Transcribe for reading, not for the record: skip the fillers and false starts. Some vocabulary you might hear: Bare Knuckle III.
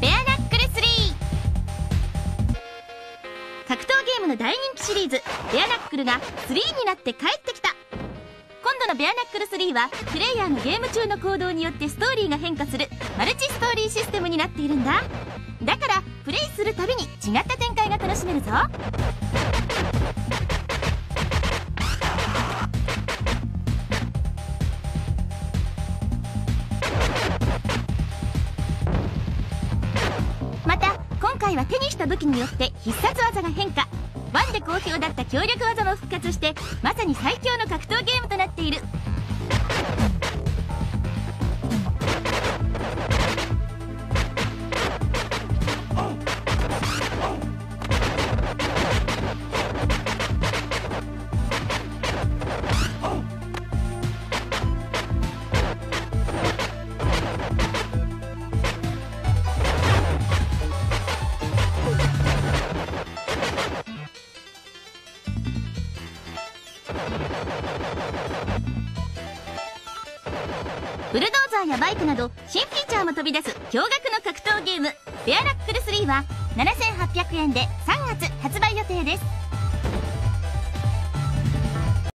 ベアナックル3。格闘ゲームの大人気シリーズベアナックルが3になって帰ってきた。今度のベアナックル3はプレイヤーのゲーム中の行動によってストーリーが変化するマルチストーリーシステムになっているんだ。だからプレイするたびに違った展開が楽しめるぞ。今回は手にした武器によって必殺技が変化。1で好評だった強力技も復活して、まさに最強の格闘ゲームとなっている。ブルドーザーやバイクなど新フィーチャーも飛び出す驚愕の格闘ゲーム「ベアナックル3」は7800円で3月発売予定です。